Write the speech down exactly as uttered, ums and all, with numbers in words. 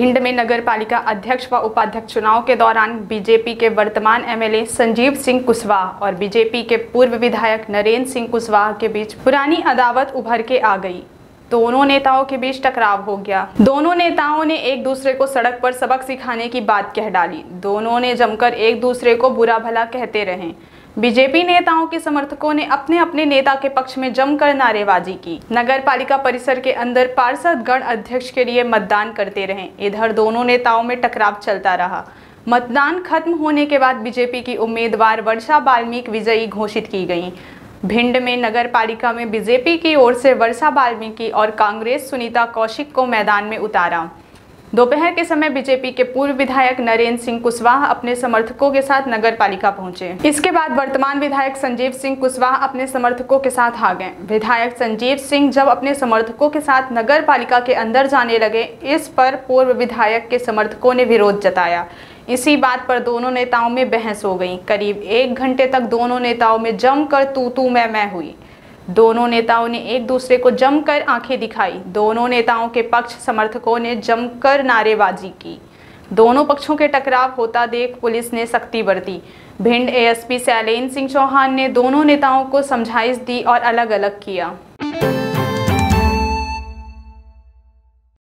भिंड में नगर पालिका अध्यक्ष व उपाध्यक्ष चुनाव के दौरान बीजेपी के वर्तमान एमएलए संजीव सिंह कुशवाहा और बीजेपी के पूर्व विधायक नरेंद्र सिंह कुशवाहा के बीच पुरानी अदावत उभर के आ गई। दोनों नेताओं के बीच टकराव हो गया। दोनों नेताओं ने एक दूसरे को सड़क पर सबक सिखाने की बात कह डाली। दोनों ने जमकर एक दूसरे को बुरा भला कहते रहे। बीजेपी नेताओं के समर्थकों ने अपने अपने नेता के पक्ष में जमकर नारेबाजी की। नगर पालिका परिसर के अंदर पार्षद गण अध्यक्ष के लिए मतदान करते रहे। इधर दोनों नेताओं में टकराव चलता रहा। मतदान खत्म होने के बाद बीजेपी की उम्मीदवार वर्षा बाल्मीकि विजयी घोषित की गई। भिंड में नगर पालिका में बीजेपी की ओर से वर्षा बाल्मीकि और कांग्रेस सुनीता कौशिक को मैदान में उतारा। दोपहर के समय बीजेपी के पूर्व विधायक नरेंद्र सिंह कुशवाहा अपने समर्थकों के साथ नगर पालिका पहुंचे। इसके बाद वर्तमान विधायक संजीव सिंह कुशवाहा अपने समर्थकों के साथ आ गए। विधायक संजीव सिंह जब अपने समर्थकों के साथ नगर पालिका के अंदर जाने लगे, इस पर पूर्व विधायक के समर्थकों ने विरोध जताया। इसी बात पर दोनों नेताओं में बहस हो गई। करीब एक घंटे तक दोनों नेताओं में जमकर तू तू मैं मैं हुई। दोनों नेताओं ने एक दूसरे को जमकर आंखें दिखाई। दोनों नेताओं के पक्ष समर्थकों ने जमकर नारेबाजी की। दोनों पक्षों के टकराव होता देख पुलिस ने सख्ती बरती। भिंड एएसपी सैलेन सिंह चौहान ने दोनों नेताओं को समझाइश दी और अलग अलग किया।